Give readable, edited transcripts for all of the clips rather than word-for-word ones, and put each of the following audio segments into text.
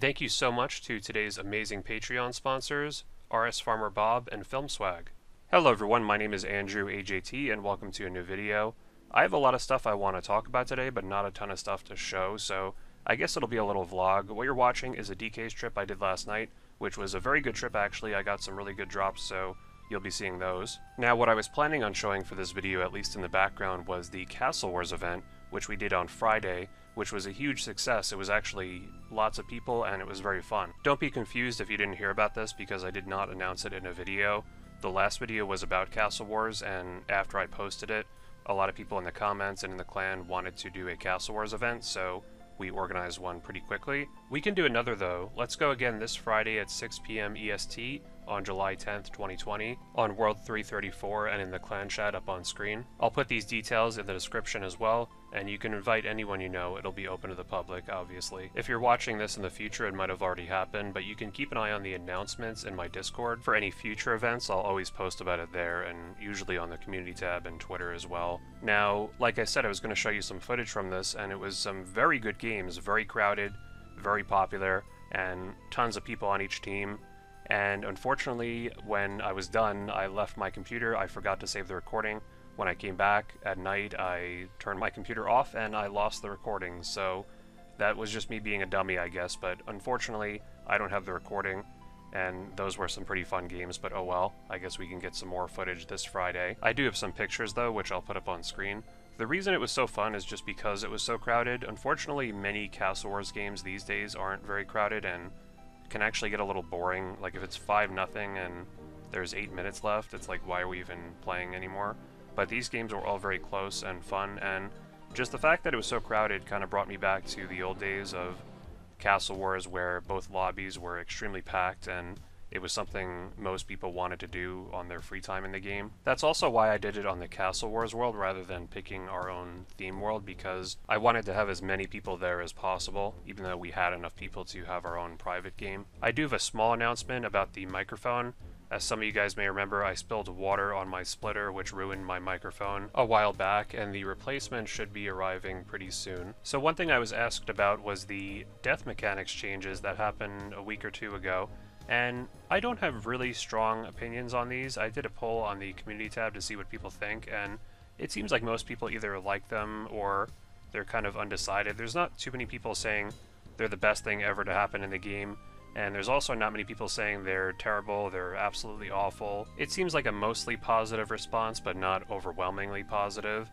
Thank you so much to today's amazing Patreon sponsors, RS Farmer Bob and Film Swag. Hello everyone, my name is Andrew AJT and welcome to a new video. I have a lot of stuff I want to talk about today, but not a ton of stuff to show, so I guess it'll be a little vlog. What you're watching is a DKs trip I did last night, which was a very good trip actually. I got some really good drops, so you'll be seeing those. Now, what I was planning on showing for this video, at least in the background, was the Castle Wars event, which we did on Friday, which was a huge success. It was actually lots of people and it was very fun. Don't be confused if you didn't hear about this because I did not announce it in a video. The last video was about Castle Wars, and after I posted it, a lot of people in the comments and in the clan wanted to do a Castle Wars event, so we organized one pretty quickly. We can do another though. Let's go again this Friday at 6 p.m. EST on July 10th, 2020 on World 334 and in the clan chat up on screen. I'll put these details in the description as well, and you can invite anyone you know. It'll be open to the public, obviously. If you're watching this in the future, it might have already happened, but you can keep an eye on the announcements in my Discord. For any future events, I'll always post about it there, and usually on the community tab and Twitter as well. Now, like I said, I was going to show you some footage from this, and it was some very good games, very crowded, very popular, and tons of people on each team. And unfortunately, when I was done, I left my computer. I forgot to save the recording. When I came back at night, I turned my computer off and I lost the recording. So that was just me being a dummy, I guess. But unfortunately, I don't have the recording. And those were some pretty fun games, but oh well. I guess we can get some more footage this Friday. I do have some pictures though, which I'll put up on screen. The reason it was so fun is just because it was so crowded. Unfortunately, many Castle Wars games these days aren't very crowded and can actually get a little boring. Like if it's 5-0 and there's 8 minutes left, it's like, why are we even playing anymore? But these games were all very close and fun, and just the fact that it was so crowded kind of brought me back to the old days of Castle Wars, where both lobbies were extremely packed and it was something most people wanted to do on their free time in the game. That's also why I did it on the Castle Wars world rather than picking our own theme world, because I wanted to have as many people there as possible, even though we had enough people to have our own private game. I do have a small announcement about the microphone. As some of you guys may remember, I spilled water on my splitter, which ruined my microphone a while back, and the replacement should be arriving pretty soon. So one thing I was asked about was the death mechanics changes that happened a week or two ago. And I don't have really strong opinions on these. I did a poll on the community tab to see what people think, and it seems like most people either like them or they're kind of undecided. There's not too many people saying they're the best thing ever to happen in the game, and there's also not many people saying they're terrible, they're absolutely awful. It seems like a mostly positive response, but not overwhelmingly positive.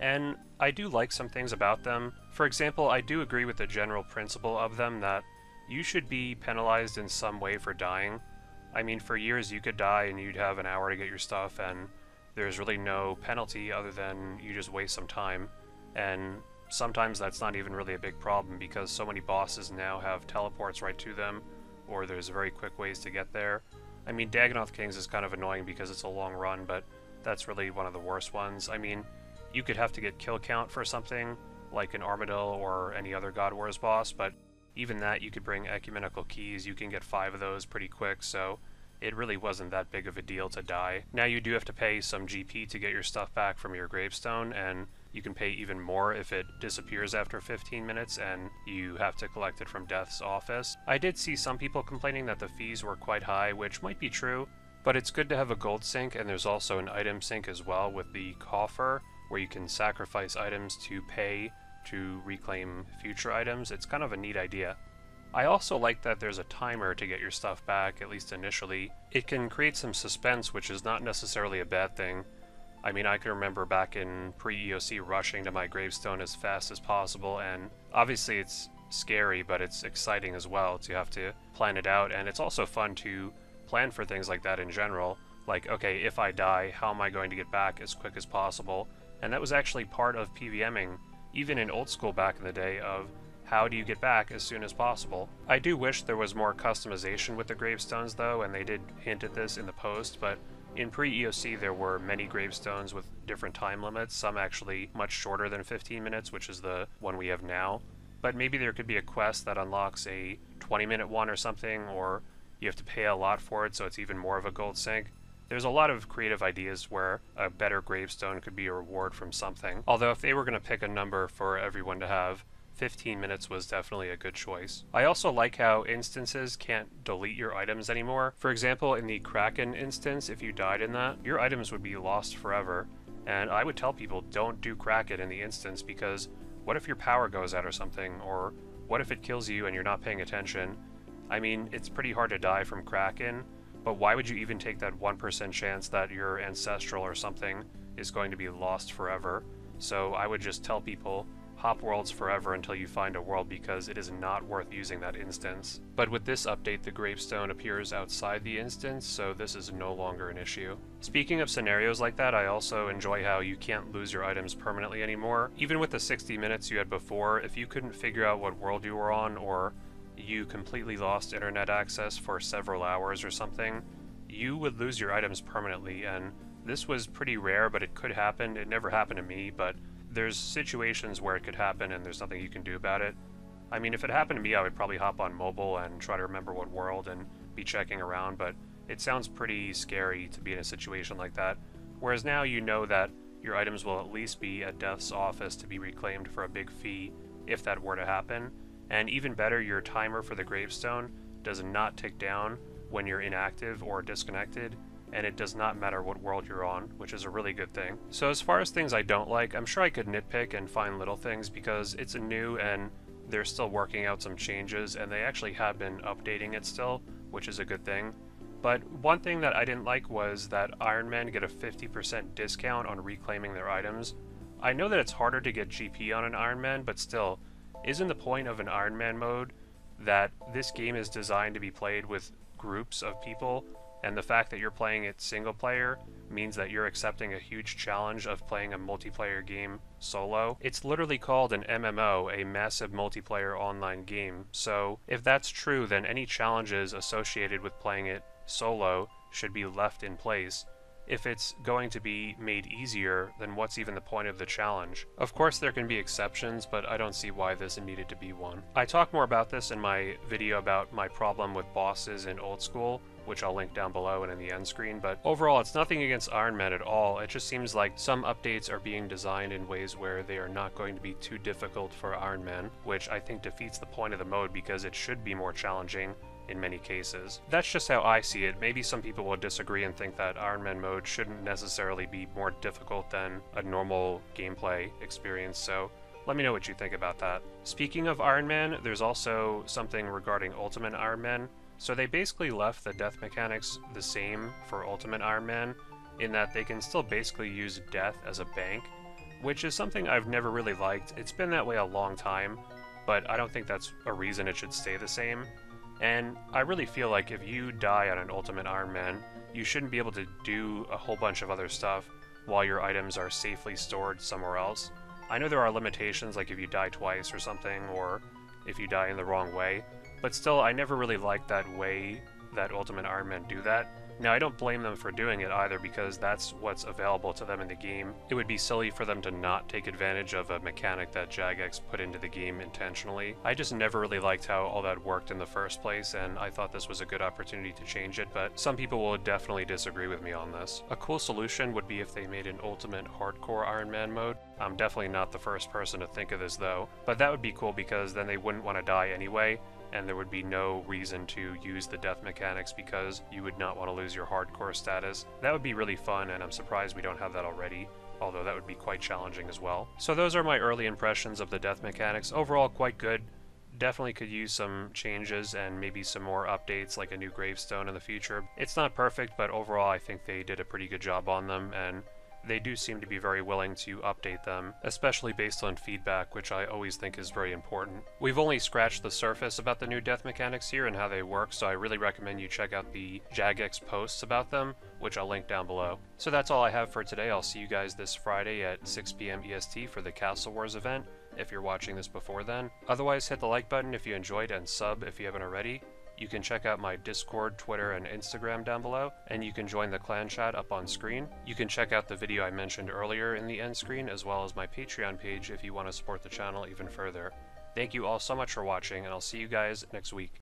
And I do like some things about them. For example, I do agree with the general principle of them that you should be penalized in some way for dying. I mean, for years you could die and you'd have an hour to get your stuff, and there's really no penalty other than you just waste some time. And sometimes that's not even really a big problem because so many bosses now have teleports right to them, or there's very quick ways to get there. I mean, Dagannoth Kings is kind of annoying because it's a long run, but that's really one of the worst ones. I mean, you could have to get kill count for something, like an Armadyl or any other God Wars boss, but even that, you could bring ecumenical keys, you can get 5 of those pretty quick, so it really wasn't that big of a deal to die. Now you do have to pay some GP to get your stuff back from your gravestone, and you can pay even more if it disappears after 15 minutes and you have to collect it from Death's office. I did see some people complaining that the fees were quite high, which might be true, but it's good to have a gold sink, and there's also an item sink as well with the coffer, where you can sacrifice items to pay to reclaim future items. It's kind of a neat idea. I also like that there's a timer to get your stuff back, at least initially. It can create some suspense, which is not necessarily a bad thing. I mean, I can remember back in pre-EOC rushing to my gravestone as fast as possible, and obviously it's scary, but it's exciting as well to have to plan it out, and it's also fun to plan for things like that in general. Like, okay, if I die, how am I going to get back as quick as possible? And that was actually part of PVMing, even in old school back in the day, of how do you get back as soon as possible. I do wish there was more customization with the gravestones though, and they did hint at this in the post, but in pre-EOC there were many gravestones with different time limits, some actually much shorter than 15 minutes, which is the one we have now. But maybe there could be a quest that unlocks a 20-minute one or something, or you have to pay a lot for it so it's even more of a gold sink. There's a lot of creative ideas where a better gravestone could be a reward from something. Although if they were going to pick a number for everyone to have, 15 minutes was definitely a good choice. I also like how instances can't delete your items anymore. For example, in the Kraken instance, if you died in that, your items would be lost forever. And I would tell people, don't do Kraken in the instance, because what if your power goes out or something, or what if it kills you and you're not paying attention? I mean, it's pretty hard to die from Kraken, but why would you even take that 1% chance that your ancestral or something is going to be lost forever? So I would just tell people, hop worlds forever until you find a world, because it is not worth using that instance. But with this update, the gravestone appears outside the instance, so this is no longer an issue. Speaking of scenarios like that, I also enjoy how you can't lose your items permanently anymore. Even with the 60 minutes you had before, if you couldn't figure out what world you were on, or you completely lost internet access for several hours or something, you would lose your items permanently, and this was pretty rare, but it could happen. It never happened to me, but there's situations where it could happen and there's nothing you can do about it. I mean, if it happened to me, I would probably hop on mobile and try to remember what world and be checking around, but it sounds pretty scary to be in a situation like that. Whereas now you know that your items will at least be at Death's office to be reclaimed for a big fee if that were to happen. And even better, your timer for the gravestone does not tick down when you're inactive or disconnected, and it does not matter what world you're on, which is a really good thing. So as far as things I don't like, I'm sure I could nitpick and find little things, because it's new and they're still working out some changes, and they actually have been updating it still, which is a good thing. But one thing that I didn't like was that Iron Men get a 50% discount on reclaiming their items. I know that it's harder to get GP on an Iron Man, but still, isn't the point of an Iron Man mode that this game is designed to be played with groups of people? And the fact that you're playing it single player means that you're accepting a huge challenge of playing a multiplayer game solo. It's literally called an MMO, a massive multiplayer online game. So if that's true, then any challenges associated with playing it solo should be left in place. If it's going to be made easier, then what's even the point of the challenge? Of course there can be exceptions, but I don't see why this needed to be one. I talk more about this in my video about my problem with bosses in Old School, which I'll link down below and in the end screen, but overall it's nothing against Iron Man at all. It just seems like some updates are being designed in ways where they are not going to be too difficult for Iron Man, which I think defeats the point of the mode, because it should be more challenging in many cases. That's just how I see it. Maybe some people will disagree and think that Iron Man mode shouldn't necessarily be more difficult than a normal gameplay experience, so let me know what you think about that. Speaking of Iron Man, there's also something regarding Ultimate Iron Man. So they basically left the death mechanics the same for Ultimate Iron Man, in that they can still basically use death as a bank, which is something I've never really liked. It's been that way a long time, but I don't think that's a reason it should stay the same. And I really feel like if you die on an Ultimate Iron Man, you shouldn't be able to do a whole bunch of other stuff while your items are safely stored somewhere else. I know there are limitations, like if you die twice or something, or if you die in the wrong way, but still, I never really liked that way that Ultimate Iron Man do that. Now, I don't blame them for doing it either, because that's what's available to them in the game. It would be silly for them to not take advantage of a mechanic that Jagex put into the game intentionally. I just never really liked how all that worked in the first place, and I thought this was a good opportunity to change it, but some people will definitely disagree with me on this. A cool solution would be if they made an Ultimate Hardcore Iron Man mode. I'm definitely not the first person to think of this though, but that would be cool, because then they wouldn't want to die anyway, and there would be no reason to use the death mechanics because you would not want to lose your hardcore status. That would be really fun, and I'm surprised we don't have that already, although that would be quite challenging as well. So those are my early impressions of the death mechanics. Overall, quite good. Definitely could use some changes and maybe some more updates, like a new gravestone in the future. It's not perfect, but overall I think they did a pretty good job on them, and they do seem to be very willing to update them, especially based on feedback, which I always think is very important. We've only scratched the surface about the new death mechanics here and how they work, so I really recommend you check out the Jagex posts about them, which I'll link down below. So that's all I have for today. I'll see you guys this Friday at 6 PM EST for the Castle Wars event, if you're watching this before then. Otherwise, hit the like button if you enjoyed and sub if you haven't already. You can check out my Discord, Twitter, and Instagram down below, and you can join the clan chat up on screen. You can check out the video I mentioned earlier in the end screen, as well as my Patreon page if you want to support the channel even further. Thank you all so much for watching, and I'll see you guys next week.